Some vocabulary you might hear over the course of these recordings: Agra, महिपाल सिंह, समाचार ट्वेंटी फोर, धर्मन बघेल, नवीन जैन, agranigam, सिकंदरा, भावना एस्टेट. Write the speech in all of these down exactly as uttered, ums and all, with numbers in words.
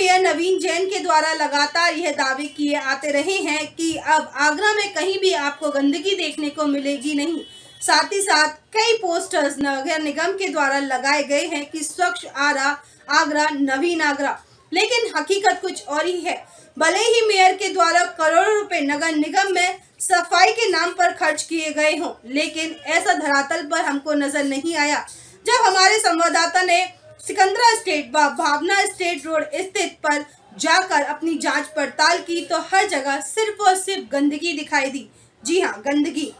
Mayor नवीन जैन के द्वारा लगातार यह दावे किए आते रहे हैं कि अब आगरा में कहीं भी आपको गंदगी देखने को मिलेगी नहीं। साथ ही साथ कई पोस्टर्स नगर निगम के द्वारा लगाए गए हैं कि स्वच्छ आरा आगरा नवीन आगरा, लेकिन हकीकत कुछ और ही है। भले ही मेयर के द्वारा करोड़ों रुपए नगर निगम में सफाई के नाम पर खर्च किए गए हों, लेकिन ऐसा धरातल पर हमको नजर नहीं आया। जब हमारे संवाददाता ने सिकंदरा स्टेट व भावना एस्टेट रोड स्थित पर जाकर अपनी जांच पड़ताल की तो हर जगह सिर्फ और सिर्फ गंदगी दिखाई दी। जी हाँ, गंदगी।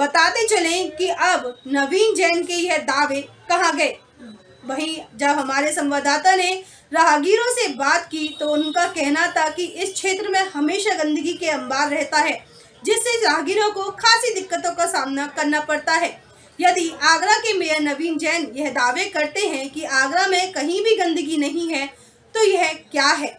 बताते चलें कि अब नवीन जैन के यह दावे कहाँ गए। वहीं जब हमारे संवाददाता ने राहगीरों से बात की तो उनका कहना था कि इस क्षेत्र में हमेशा गंदगी के अंबार रहता है, जिससे राहगीरों को खासी दिक्कतों का सामना करना पड़ता है। यदि आगरा के मेयर नवीन जैन यह दावे करते हैं कि आगरा में कहीं भी गंदगी नहीं है तो यह क्या है।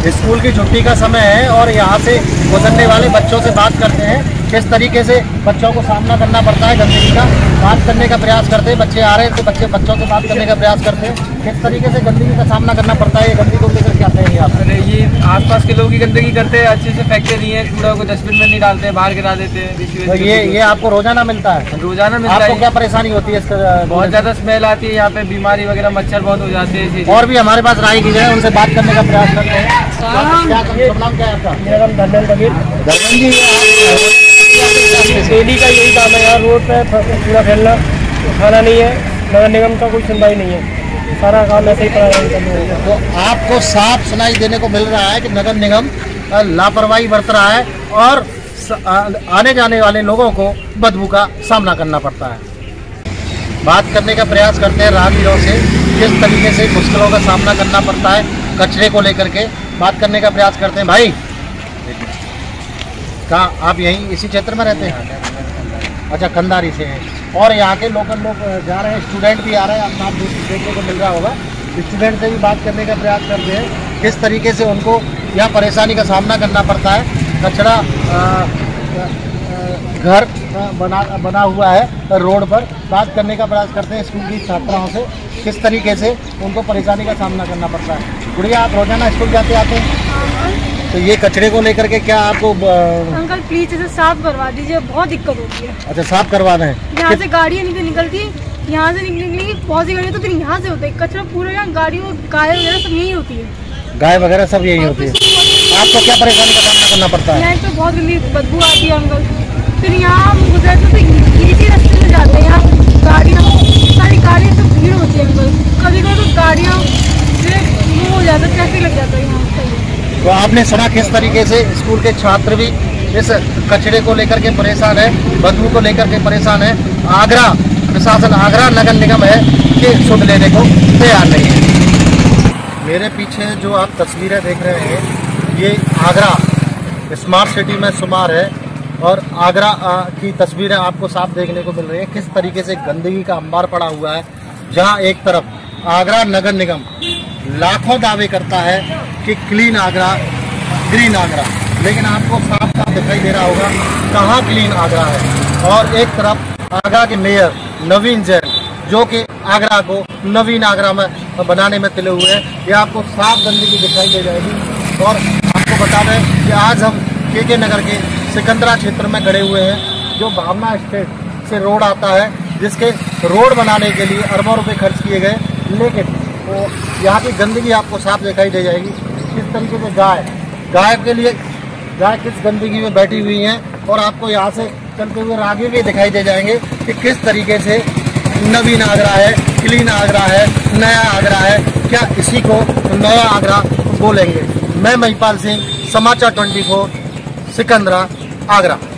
स्कूल की छुट्टी का समय है और यहाँ से गुजरने वाले बच्चों से बात करते हैं, किस तरीके से बच्चों को सामना करना पड़ता है गंदगी का। बात करने का प्रयास करते हैं, बच्चे आ रहे हैं तो बच्चे बच्चों से बात करने का प्रयास करते हैं, किस तरीके से गंदगी का सामना करना पड़ता है। गंदगी को लेकर क्या कहेंगे आप? अरे ये आसपास के लोग ही गंदगी करते हैं, अच्छे से फेंकते नहीं है, कूड़ा को डस्टबिन में नहीं डालते, बाहर गिरा देते हैं। तो ये ये आपको रोजाना मिलता है? रोजाना मिलता है। आपको क्या परेशानी होती है? बहुत ज़्यादा स्मेल आती है, यहाँ पे बीमारी वगैरह मच्छर बहुत हो जाते हैं। और भी हमारे पास राहगीर है, उनसे बात करने का प्रयास करते हैं। नाम क्या है आपका? मेरा नाम धर्मन बघेल। धर्मन जी, डेली का यही काम है, यहाँ रोड पे पूरा फैलना, खाना नहीं है, नगर निगम का कोई सुनवाई नहीं है, सारा काम ऐसे ही पड़ा है। तो आपको साफ सुनाई देने को मिल रहा है कि नगर निगम लापरवाही बरत रहा है और आने जाने वाले लोगों को बदबू का सामना करना पड़ता है। बात करने का प्रयास करते हैं राहगीरों से, किस तरीके से मुश्किलों का सामना करना पड़ता है कचरे को लेकर के। बात करने का प्रयास करते हैं। भाई कहाँ आप यहीं इसी क्षेत्र में रहते हैं? अच्छा, कंदारी से हैं। और यहाँ के लोकल लोग जा रहे हैं, स्टूडेंट भी आ रहे हैं, आप देखने को मिल रहा होगा। स्टूडेंट से भी बात करने का प्रयास करते हैं, किस तरीके से उनको यहाँ परेशानी का सामना करना पड़ता है। कचरा घर बना बना हुआ है रोड पर। बात करने का प्रयास करते हैं स्कूल की छात्राओं से, किस तरीके से उनको परेशानी का सामना करना पड़ता है। गुड़िया, आप रोजाना स्कूल जाते आते हैं, तो ये कचरे को लेकर के क्या आपको ब... अंकल प्लीज इसे साफ करवा दीजिए, बहुत दिक्कत होती है। अच्छा, साफ करवाना है। यहाँ से गाड़ियाँ निकल निकलती, यहाँ से निकल निकली बहुत सी गाड़ियाँ, तो फिर यहाँ से होता है कचरा पूरा। यहाँ गाड़ियों गाय वगैरह सब यही होती है, गाय वगैरह सब यही होती है। आपको क्या परेशानी का सामना करना पड़ता है? यहाँ तो बहुत गंदी बदबू आती है अंकल, फिर यहाँ हम गुजरते तो इसी रास्ते में जाते हैं। यहाँ गाड़ियाँ, सारी गाड़ियाँ तो भीड़ होती है अंकल, कभी कभी तो गाड़ियाँ वो हो जाता है, ट्रैफिक लग जाता है यहाँ। तो आपने सुना किस तरीके से स्कूल के छात्र भी इस कचरे को लेकर के परेशान है, बदबू को लेकर के परेशान है। आगरा प्रशासन, आगरा नगर निगम है कि सुध लेने को तैयार नहीं है। मेरे पीछे जो आप तस्वीरें देख रहे हैं ये आगरा स्मार्ट सिटी में शुमार है और आगरा की तस्वीरें आपको साफ देखने को मिल रही है, किस तरीके से गंदगी का अंबार पड़ा हुआ है। जहां एक तरफ आगरा नगर निगम लाखों दावे करता है कि क्लीन आगरा, ग्रीन आगरा, लेकिन आपको साफ साफ दिखाई दे रहा होगा कहाँ क्लीन आगरा है। और एक तरफ आगरा के मेयर नवीन जैन जो कि आगरा को नवीन आगरा में बनाने में तिले हुए हैं, ये आपको साफ गंदगी दिखाई दे जाएगी। और आपको बता दें कि आज हम के के नगर के सिकंदरा क्षेत्र में खड़े हुए हैं, जो भावना एस्टेट से रोड आता है, जिसके रोड बनाने के लिए अरबों रुपए खर्च किए गए, लेकिन वो यहाँ की गंदगी आपको साफ दिखाई दे जाएगी। किस तरीके से गाय गाय के लिए गाय किस गंदगी में बैठी हुई हैं, और आपको यहाँ से चलते हुए आगे भी दिखाई दे जाएंगे कि किस तरीके से नवीन आगरा है, क्लीन आगरा है, नया आगरा है। क्या इसी को नया आगरा बोलेंगे? मैं महिपाल सिंह, समाचार ट्वेंटी फोर, सिकंदरा, आगरा।